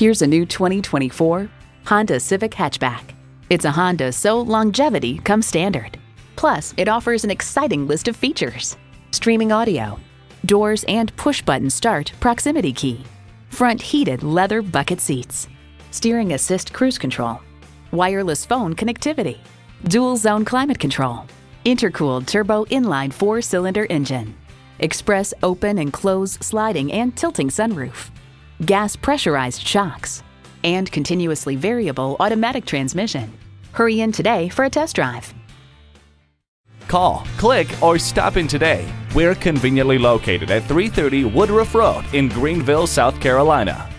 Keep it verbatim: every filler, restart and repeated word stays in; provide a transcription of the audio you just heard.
Here's a new twenty twenty-four Honda Civic Hatchback. It's a Honda, so longevity comes standard. Plus, it offers an exciting list of features. Streaming audio, doors and push-button start proximity key, front heated leather bucket seats, steering assist cruise control, wireless phone connectivity, dual zone climate control, intercooled turbo inline four-cylinder engine, express open and close sliding and tilting sunroof, gas pressurized shocks, and continuously variable automatic transmission. Hurry in today for a test drive. Call, click, or stop in today. We're conveniently located at three thirty Woodruff Road in Greenville, South Carolina.